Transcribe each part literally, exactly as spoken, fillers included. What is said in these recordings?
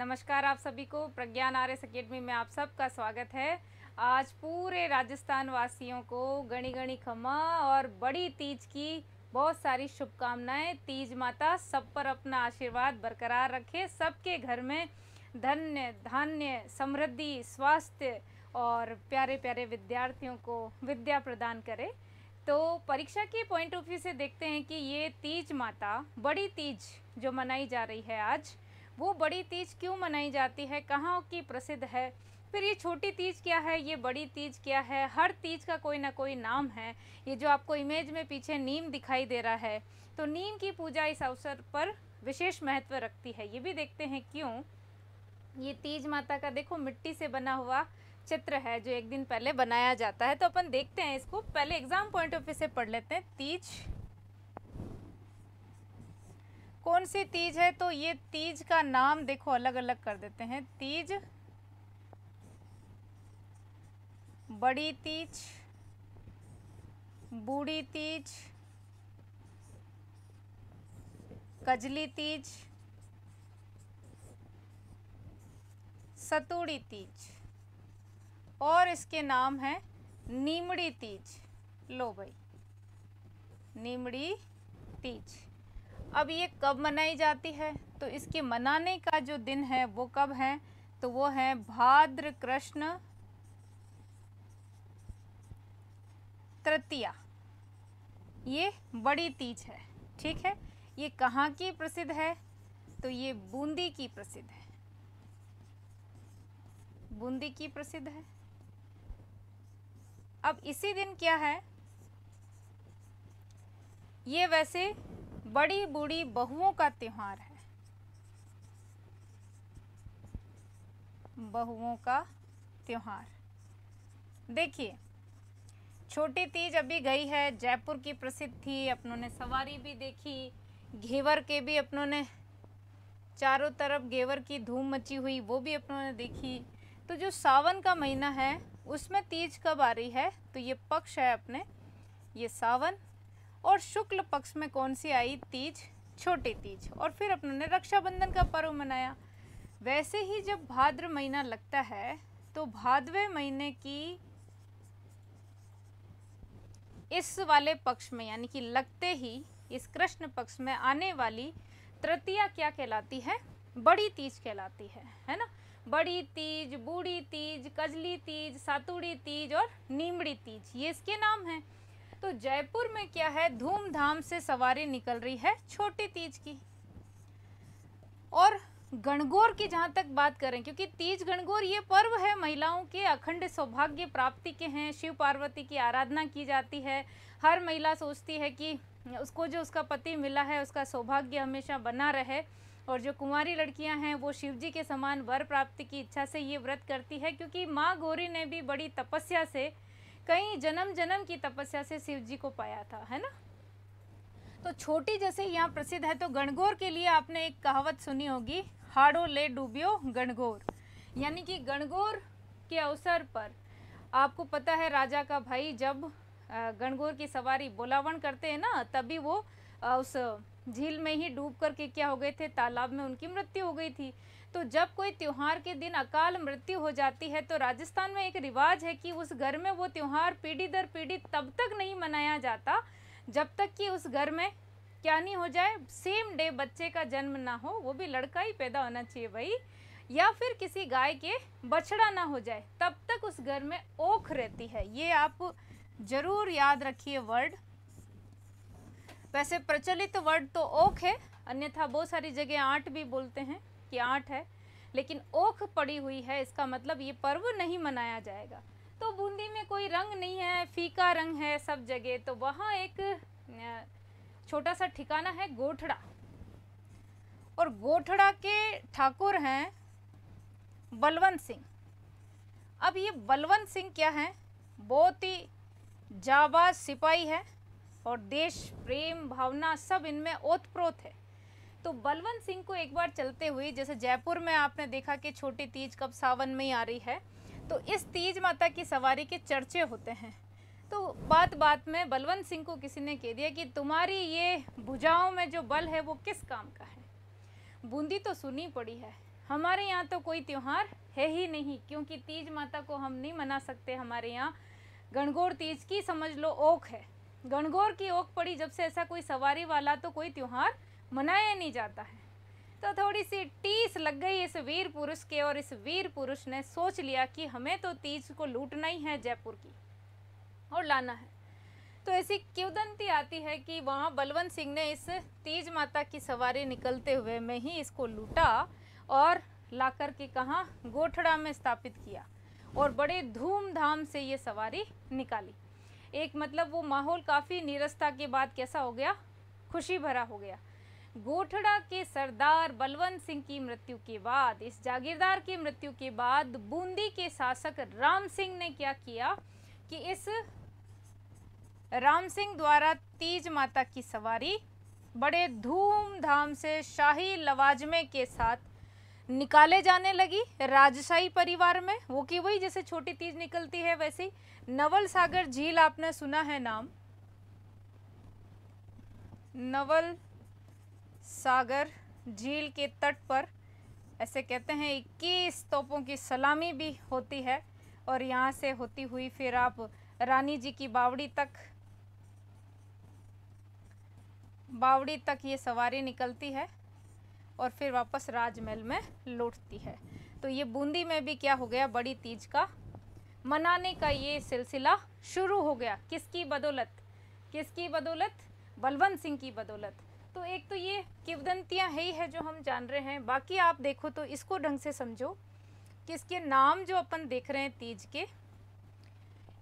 नमस्कार आप सभी को। प्रज्ञान आर एस अकेडमी में आप सबका स्वागत है। आज पूरे राजस्थान वासियों को गणी गणी खम्मा और बड़ी तीज की बहुत सारी शुभकामनाएं। तीज माता सब पर अपना आशीर्वाद बरकरार रखे, सबके घर में धन्य धान्य समृद्धि स्वास्थ्य और प्यारे प्यारे विद्यार्थियों को विद्या प्रदान करे। तो परीक्षा के पॉइंट ऑफ व्यू से देखते हैं कि ये तीज माता बड़ी तीज जो मनाई जा रही है आज, वो बड़ी तीज क्यों मनाई जाती है, कहाँ की प्रसिद्ध है, फिर ये छोटी तीज क्या है, ये बड़ी तीज क्या है। हर तीज का कोई ना कोई नाम है। ये जो आपको इमेज में पीछे नीम दिखाई दे रहा है, तो नीम की पूजा इस अवसर पर विशेष महत्व रखती है। ये भी देखते हैं क्यों। ये तीज माता का देखो मिट्टी से बना हुआ चित्र है जो एक दिन पहले बनाया जाता है। तो अपन देखते हैं इसको, पहले एग्जाम पॉइंट ऑफ व्यू से पढ़ लेते हैं। तीज कौन सी तीज है, तो ये तीज का नाम देखो अलग अलग कर देते हैं। तीज, बड़ी तीज, बूढ़ी तीज, कजली तीज, सतूड़ी तीज और इसके नाम है नीमड़ी तीज। लो भाई, नीमड़ी तीज। अब ये कब मनाई जाती है, तो इसके मनाने का जो दिन है वो कब है, तो वो है भाद्र कृष्ण तृतीया। ये बड़ी तीज है, ठीक है। ये कहाँ की प्रसिद्ध है, तो ये बूंदी की प्रसिद्ध है, बूंदी की प्रसिद्ध है। अब इसी दिन क्या है, ये वैसे बड़ी बूढ़ी बहुओं का त्योहार है, बहुओं का त्योहार। देखिए छोटी तीज अभी गई है, जयपुर की प्रसिद्ध थी, अपनों ने सवारी भी देखी, घेवर के भी अपनों ने चारों तरफ घेवर की धूम मची हुई वो भी अपनों ने देखी। तो जो सावन का महीना है उसमें तीज कब आ रही है, तो ये पक्ष है अपने, ये सावन, और शुक्ल पक्ष में कौन सी आई तीज, छोटी तीज। और फिर अपनों ने रक्षाबंधन का पर्व मनाया। वैसे ही जब भाद्र महीना लगता है तो भाद्रवे महीने की इस वाले पक्ष में, यानी कि लगते ही इस कृष्ण पक्ष में आने वाली तृतीया क्या कहलाती है, बड़ी तीज कहलाती है, है ना। बड़ी तीज, बूढ़ी तीज, कजली तीज, सतूड़ी तीज और नीमड़ी तीज, ये इसके नाम हैं। तो जयपुर में क्या है, धूमधाम से सवारी निकल रही है छोटी तीज की। और गणगौर की जहाँ तक बात करें, क्योंकि तीज गणगौर ये पर्व है महिलाओं के अखंड सौभाग्य प्राप्ति के हैं, शिव पार्वती की आराधना की जाती है। हर महिला सोचती है कि उसको जो उसका पति मिला है उसका सौभाग्य हमेशा बना रहे, और जो कुंवारी लड़कियां हैं वो शिवजी के समान वर प्राप्ति की इच्छा से ये व्रत करती है, क्योंकि माँ गौरी ने भी बड़ी तपस्या से, कई जन्म जन्म की तपस्या से शिव जी को पाया था, है ना। तो छोटी जैसे यहाँ प्रसिद्ध है, तो गणगौर के लिए आपने एक कहावत सुनी होगी, हाड़ो ले डूबियो गणगौर, यानी कि गणगौर के अवसर पर आपको पता है राजा का भाई जब गणगौर की सवारी बोलावन करते हैं ना, तभी वो उस झील में ही डूब करके क्या हो गए थे, तालाब में उनकी मृत्यु हो गई थी। तो जब कोई त्यौहार के दिन अकाल मृत्यु हो जाती है तो राजस्थान में एक रिवाज है कि उस घर में वो त्यौहार पीढ़ी दर पीढ़ी तब तक नहीं मनाया जाता जब तक कि उस घर में क्या नहीं हो जाए, सेम डे बच्चे का जन्म ना हो, वो भी लड़का ही पैदा होना चाहिए भाई, या फिर किसी गाय के बछड़ा ना हो जाए, तब तक उस घर में ओख रहती है। ये आप जरूर याद रखिए वर्ड। वैसे प्रचलित वर्ड तो ओख है, अन्यथा बहुत सारी जगह आंट भी बोलते हैं कि आंट है, लेकिन ओख पड़ी हुई है, इसका मतलब ये पर्व नहीं मनाया जाएगा। तो बूंदी में कोई रंग नहीं है, फीका रंग है सब जगह, तो वहाँ एक छोटा सा ठिकाना है गोठड़ा, और गोठड़ा के ठाकुर हैं बलवंत सिंह। अब ये बलवंत सिंह क्या है, बहुत ही जाबाज सिपाही है और देश प्रेम भावना सब इनमें ओतप्रोत है। तो बलवंत सिंह को एक बार चलते हुए, जैसे जयपुर में आपने देखा कि छोटी तीज कब सावन में ही आ रही है, तो इस तीज माता की सवारी के चर्चे होते हैं। तो बात बात में बलवंत सिंह को किसी ने कह दिया कि तुम्हारी ये भुजाओं में जो बल है वो किस काम का है, बूंदी तो सुनी पड़ी है, हमारे यहाँ तो कोई त्यौहार है ही नहीं, क्योंकि तीज माता को हम नहीं मना सकते। हमारे यहाँ गणगौर तीज की समझ लो ओख है, गणगौर की ओख पड़ी जब से ऐसा कोई सवारी वाला तो कोई त्यौहार मनाया नहीं जाता है। तो थोड़ी सी टीस लग गई इस वीर पुरुष के, और इस वीर पुरुष ने सोच लिया कि हमें तो तीज को लूटना ही है जयपुर की और लाना है। तो ऐसी किंवदंती आती है कि वहाँ बलवंत सिंह ने इस तीज माता की सवारी निकलते हुए में ही इसको लूटा और लाकर के कहाँ गोठड़ा में स्थापित किया, और बड़े धूमधाम से ये सवारी निकाली। एक मतलब वो माहौल काफ़ी नीरसता के बाद कैसा हो गया, खुशी भरा हो गया। गोठड़ा के सरदार बलवंत सिंह की मृत्यु के बाद, इस जागीरदार की मृत्यु के बाद बूंदी के शासक राम सिंह ने क्या किया कि इस राम सिंह द्वारा तीज माता की सवारी बड़े धूमधाम से शाही लवाजमे के साथ निकाले जाने लगी राजशाही परिवार में। वो कि वही जैसे छोटी तीज निकलती है वैसे नवल सागर झील, आपने सुना है नाम, नवल सागर झील के तट पर ऐसे कहते हैं इक्कीस तोपों की सलामी भी होती है, और यहाँ से होती हुई फिर आप रानी जी की बावड़ी तक बावड़ी तक ये सवारी निकलती है और फिर वापस राजमहल में लौटती है। तो ये बूंदी में भी क्या हो गया, बड़ी तीज का मनाने का ये सिलसिला शुरू हो गया। किसकी बदौलत, किसकी बदौलत, बलवंत सिंह की बदौलत। तो एक तो ये किंवदंतियाँ है ही है जो हम जान रहे हैं, बाकी आप देखो तो इसको ढंग से समझो कि इसके नाम जो अपन देख रहे हैं तीज के,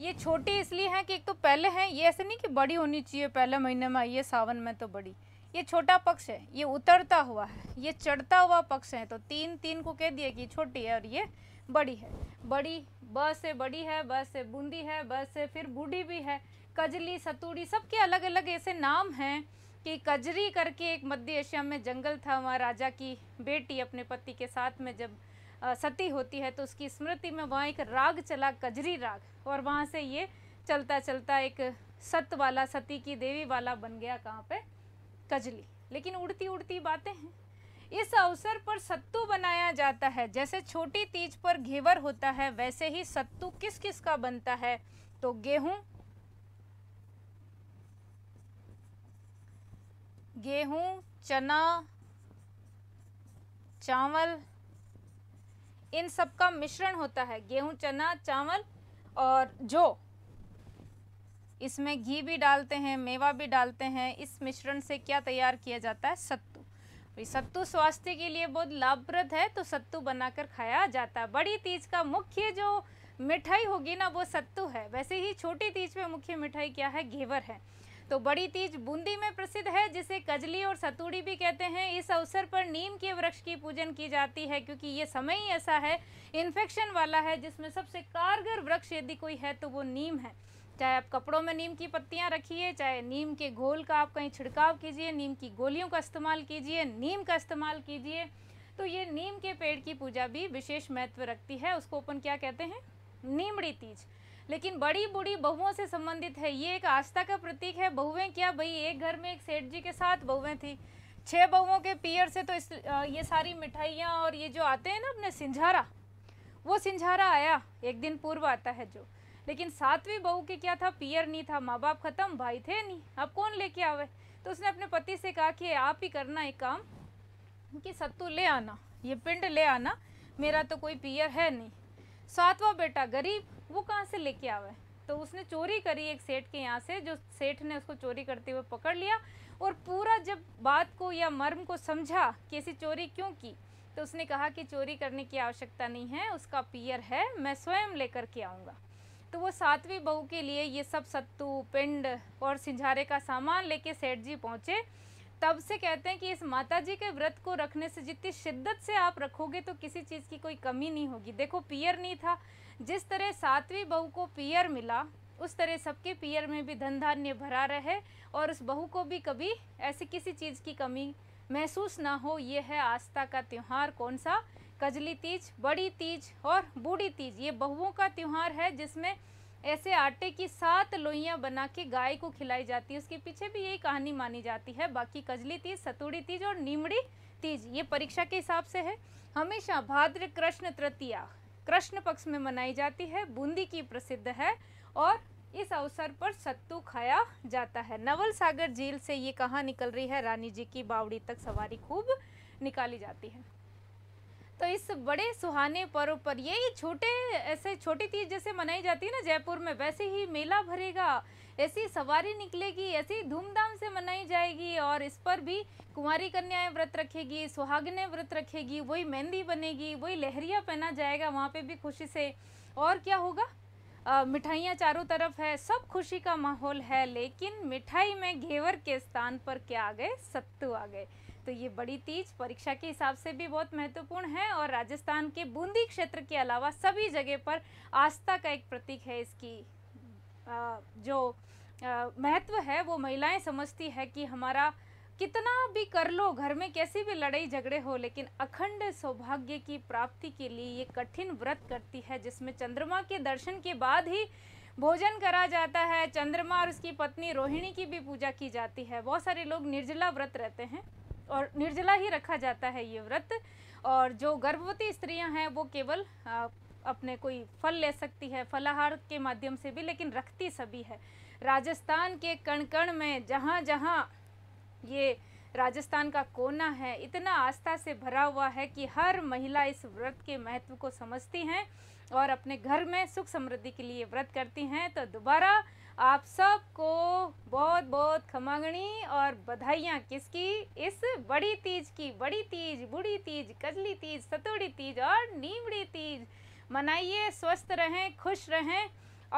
ये छोटे इसलिए हैं कि एक तो पहले हैं, ये ऐसे नहीं कि बड़ी होनी चाहिए पहले महीने में आई है सावन में तो बड़ी, ये छोटा पक्ष है, ये उतरता हुआ है, ये चढ़ता हुआ पक्ष है। तो तीन तीन को कह दिया कि छोटी है और ये बड़ी है। बड़ी ब से बड़ी है, ब से बूंदी है, ब से फिर बूढ़ी भी है, कजली सतूड़ी सबके अलग अलग ऐसे नाम हैं कि कजरी करके एक मध्य एशिया में जंगल था, वहाँ राजा की बेटी अपने पति के साथ में जब सती होती है तो उसकी स्मृति में वहाँ एक राग चला कजरी राग, और वहाँ से ये चलता चलता एक सत वाला, सती की देवी वाला बन गया कहाँ पे, कजली। लेकिन उड़ती उड़ती बातें हैं। इस अवसर पर सत्तू बनाया जाता है, जैसे छोटी तीज पर घेवर होता है वैसे ही सत्तू किस किस का बनता है, तो गेहूं गेहूं चना, चावल, इन सब का मिश्रण होता है, गेहूं चना चावल, और जो इसमें घी भी डालते हैं, मेवा भी डालते हैं। इस मिश्रण से क्या तैयार किया जाता है, सत्तू। सत्तू स्वास्थ्य के लिए बहुत लाभप्रद है, तो सत्तू बनाकर खाया जाता है। बड़ी तीज का मुख्य जो मिठाई होगी ना वो सत्तू है, वैसे ही छोटी तीज में मुख्य मिठाई क्या है, घेवर है। तो बड़ी तीज बूंदी में प्रसिद्ध है, जिसे कजली और सतूड़ी भी कहते हैं। इस अवसर पर नीम के वृक्ष की पूजन की जाती है, क्योंकि ये समय ही ऐसा है इन्फेक्शन वाला है, जिसमें सबसे कारगर वृक्ष यदि कोई है तो वो नीम है। चाहे आप कपड़ों में नीम की पत्तियां रखिए, चाहे नीम के घोल का आप कहीं छिड़काव कीजिए, नीम की गोलियों का इस्तेमाल कीजिए, नीम का इस्तेमाल कीजिए। तो ये नीम के पेड़ की पूजा भी विशेष महत्व रखती है, उसको अपन क्या कहते हैं, नीमड़ी तीज। लेकिन बड़ी बूढ़ी बहुओं से संबंधित है, ये एक आस्था का प्रतीक है। बहुएं क्या, भाई एक घर में एक सेठ जी के साथ बहुएं थी, छह बहुओं के पीयर से तो इस ये सारी मिठाइयाँ और ये जो आते हैं ना अपने सिंझारा, वो सिंझारा आया एक दिन पूर्व आता है जो, लेकिन सातवीं बहू के क्या था, पीयर नहीं था, माँ बाप खत्म, भाई थे नहीं, अब कौन लेके आवे। तो उसने अपने पति से कहा कि आप ही करना एक काम कि सत्तू ले आना, ये पिंड ले आना, मेरा तो कोई पीयर है नहीं। सातवां बेटा गरीब, वो कहाँ से लेके आवे। तो उसने चोरी करी एक सेठ के यहाँ से, जो सेठ ने उसको चोरी करते हुए पकड़ लिया, और पूरा जब बात को या मर्म को समझा कि ऐसी चोरी क्यों की, तो उसने कहा कि चोरी करने की आवश्यकता नहीं है, उसका पीयर है, मैं स्वयं लेकर के आऊँगा। तो वो सातवीं बहू के लिए ये सब सत्तू, पिंड और सिंझारे का सामान लेके सेठ जी पहुँचे। तब से कहते हैं कि इस माताजी के व्रत को रखने से जितनी शिद्दत से आप रखोगे तो किसी चीज़ की कोई कमी नहीं होगी। देखो पीयर नहीं था, जिस तरह सातवीं बहू को पीयर मिला उस तरह सबके पीयर में भी धन धान्य भरा रहे, और उस बहू को भी कभी ऐसी किसी चीज़ की कमी महसूस ना हो। ये है आस्था का त्यौहार, कौन सा, कजली तीज, बड़ी तीज और बूढ़ी तीज। ये बहुओं का त्यौहार है, जिसमें ऐसे आटे की सात लोइयां बना के गाय को खिलाई जाती है। उसके पीछे भी यही कहानी मानी जाती है। बाकी कजली तीज, सतूड़ी तीज और नीमड़ी तीज ये परीक्षा के हिसाब से है, हमेशा भाद्र कृष्ण तृतीया कृष्ण पक्ष में मनाई जाती है। बूंदी की प्रसिद्ध है और इस अवसर पर सत्तू खाया जाता है। नवल सागर झील से ये कहाँ निकल रही है, रानी जी की बावड़ी तक सवारी खूब निकाली जाती है। तो इस बड़े सुहाने पर्व पर यही छोटे ऐसे छोटी तीज जैसे मनाई जाती है ना जयपुर में, वैसे ही मेला भरेगा, ऐसी सवारी निकलेगी, ऐसी धूमधाम से मनाई जाएगी। और इस पर भी कुंवारी कन्याएं व्रत रखेगी, सुहागने व्रत रखेगी, वही मेहंदी बनेगी, वही लहरिया पहना जाएगा वहाँ पे भी खुशी से। और क्या होगा, मिठाइयाँ चारों तरफ है, सब खुशी का माहौल है। लेकिन मिठाई में घेवर के स्थान पर क्या आ गए, सत्तू आ गए। तो ये बड़ी तीज परीक्षा के हिसाब से भी बहुत महत्वपूर्ण है और राजस्थान के बूंदी क्षेत्र के अलावा सभी जगह पर आस्था का एक प्रतीक है। इसकी जो महत्व है वो महिलाएं समझती है कि हमारा कितना भी कर लो, घर में कैसी भी लड़ाई झगड़े हो, लेकिन अखंड सौभाग्य की प्राप्ति के लिए ये कठिन व्रत करती है, जिसमें चंद्रमा के दर्शन के बाद ही भोजन करा जाता है। चंद्रमा और उसकी पत्नी रोहिणी की भी पूजा की जाती है। बहुत सारे लोग निर्जला व्रत रहते हैं और निर्जला ही रखा जाता है ये व्रत। और जो गर्भवती स्त्रियां हैं वो केवल अपने कोई फल ले सकती है फलाहार के माध्यम से भी, लेकिन रखती सभी है। राजस्थान के कण कण में, जहाँ जहाँ ये राजस्थान का कोना है, इतना आस्था से भरा हुआ है कि हर महिला इस व्रत के महत्व को समझती हैं और अपने घर में सुख समृद्धि के लिए व्रत करती हैं। तो दोबारा आप सबको बहुत बहुत खमागणी और बधाइयाँ, किसकी, इस बड़ी तीज की। बड़ी तीज, बूढ़ी तीज, कजली तीज, सतूड़ी तीज और नीमड़ी तीज मनाइए, स्वस्थ रहें, खुश रहें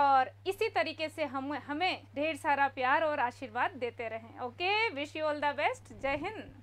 और इसी तरीके से हम हमें ढेर सारा प्यार और आशीर्वाद देते रहें। Okay, wish you all the best. जय हिंद।